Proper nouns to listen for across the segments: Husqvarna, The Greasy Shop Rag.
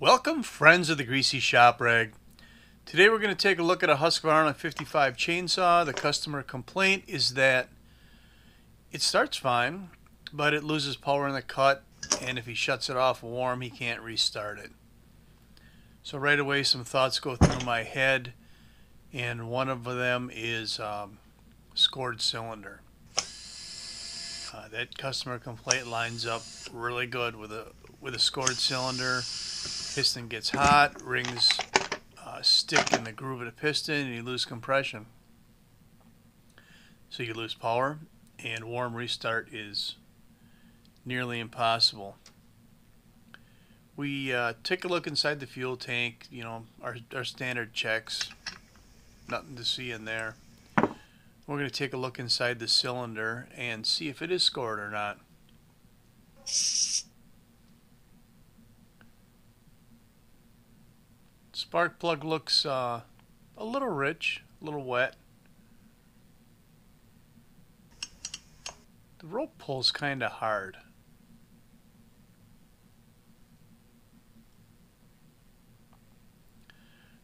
Welcome, friends of the Greasy Shop Rag. Today we're going to take a look at a Husqvarna 55 chainsaw. The customer complaint is that it starts fine, but it loses power in the cut, and if he shuts it off warm, he can't restart it. So right away, some thoughts go through my head, and one of them is scored cylinder. That customer complaint lines up really good with a scored cylinder. Piston gets hot, rings stick in the groove of the piston, and you lose compression. So you lose power, and warm restart is nearly impossible. We take a look inside the fuel tank, you know, our standard checks. Nothing to see in there. We're going to take a look inside the cylinder and see if it is scored or not. Spark plug looks a little rich, a little wet. The rope pulls kind of hard.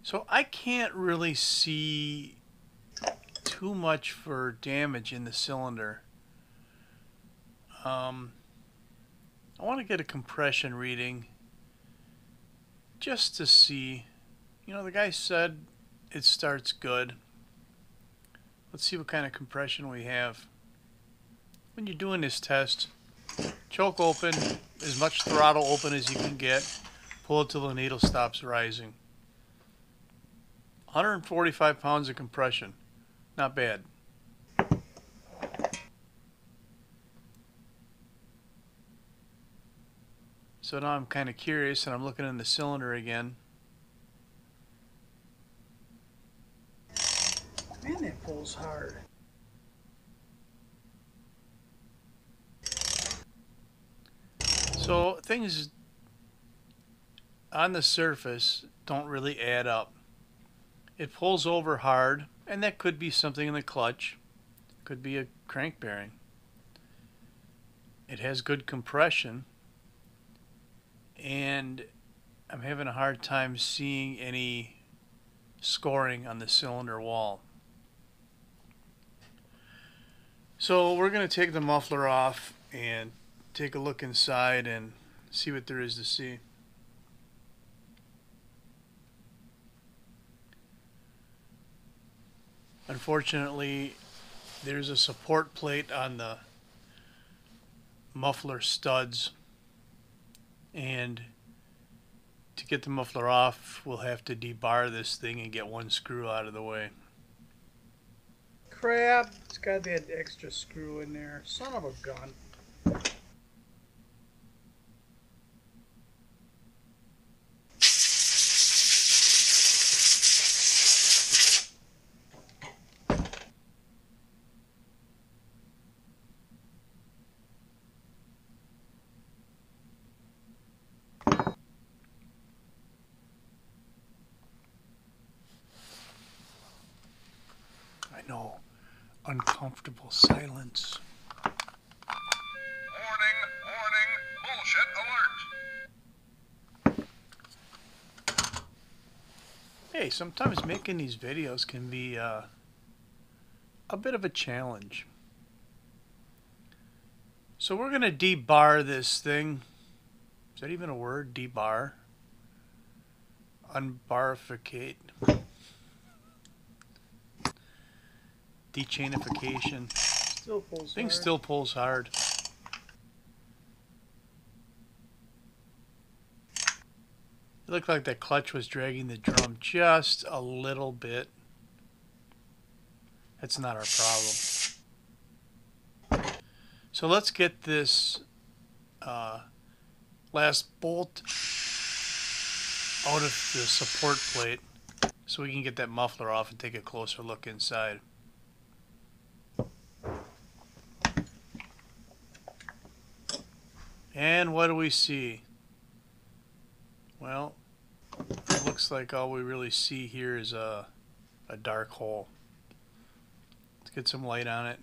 So I can't really see too much for damage in the cylinder. I want to get a compression reading just to see. You know, the guy said it starts good. Let's see what kind of compression we have. When you're doing this test, choke open, as much throttle open as you can get. Pull it till the needle stops rising. 145 pounds of compression. Not bad. So now I'm kind of curious, and I'm looking in the cylinder again. Man, that pulls hard. So things on the surface don't really add up. It pulls over hard, and that could be something in the clutch. Could be a crank bearing. It has good compression, and I'm having a hard time seeing any scoring on the cylinder wall. So we're going to take the muffler off and take a look inside and see what there is to see. Unfortunately, there's a support plate on the muffler studs, and to get the muffler off, we'll have to debar this thing and get one screw out of the way. Crap, it's got that extra screw in there. Son of a gun. No uncomfortable silence. Warning, warning, bullshit alert. Hey, sometimes making these videos can be a bit of a challenge. So we're going to debar this thing. Is that even a word? Debar? Unbarificate. Dechainification. Still pulls hard. It looked like that clutch was dragging the drum just a little bit. That's not our problem. So let's get this last bolt out of the support plate so we can get that muffler off and take a closer look inside. And what do we see? Well, it looks like all we really see here is a dark hole. Let's get some light on it.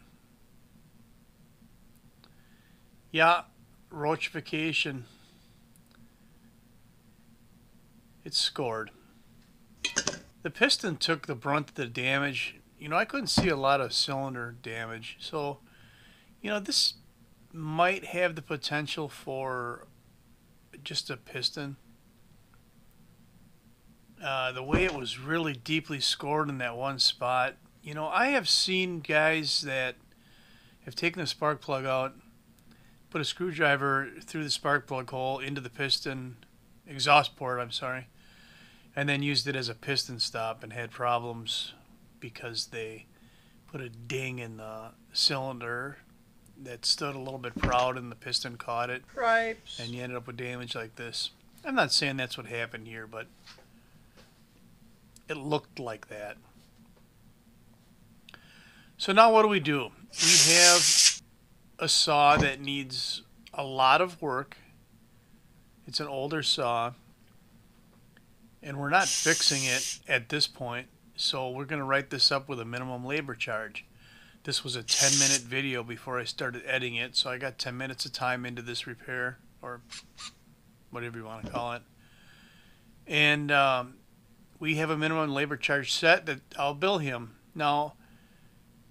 Yeah, roachification. It's scored. The piston took the brunt of the damage. You know, I couldn't see a lot of cylinder damage. So, you know, this might have the potential for just a piston. The way it was really deeply scored in that one spot. You know, I have seen guys that have taken the spark plug out, put a screwdriver through the spark plug hole into the piston, exhaust port, I'm sorry, and then used it as a piston stop and had problems because they put a ding in the cylinder that stood a little bit proud and the piston caught it. Cripes. And you ended up with damage like this. I'm not saying that's what happened here, but it looked like that. So now what do? We have a saw that needs a lot of work. It's an older saw, and we're not fixing it at this point, so we're going to write this up with a minimum labor charge. This was a 10-minute video before I started editing it, so I got 10 minutes of time into this repair, or whatever you want to call it. And we have a minimum labor charge set that I'll bill him. Now,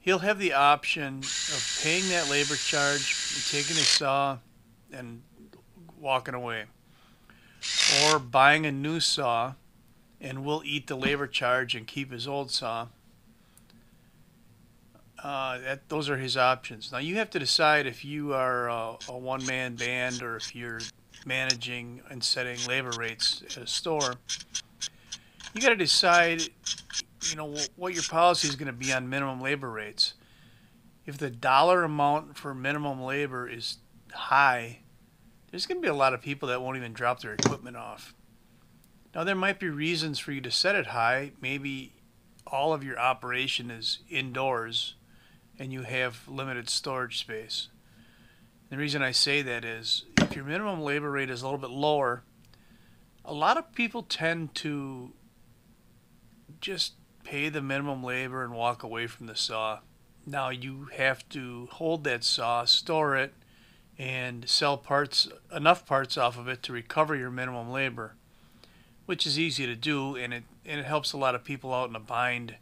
he'll have the option of paying that labor charge, and taking his saw, and walking away. Or buying a new saw, and we'll eat the labor charge and keep his old saw. Those are his options. Now, you have to decide if you are a one-man band or if you're managing and setting labor rates at a store. You got to decide, you know, what your policy is going to be on minimum labor rates. If the dollar amount for minimum labor is high, there's going to be a lot of people that won't even drop their equipment off. Now, there might be reasons for you to set it high. Maybe all of your operation is indoors and you have limited storage space. The reason I say that is if your minimum labor rate is a little bit lower, a lot of people tend to just pay the minimum labor and walk away from the saw. Now you have to hold that saw, store it, and sell parts, enough parts off of it to recover your minimum labor, which is easy to do, and it helps a lot of people out in a bind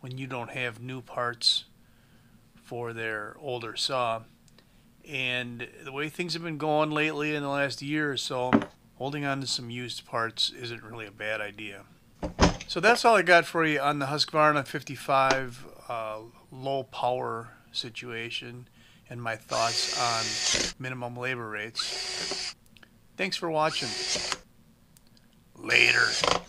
when you don't have new parts for their older saw. And the way things have been going lately in the last year or so, holding on to some used parts isn't really a bad idea. So that's all I got for you on the Husqvarna 55 low power situation and my thoughts on minimum labor rates. Thanks for watching. Later.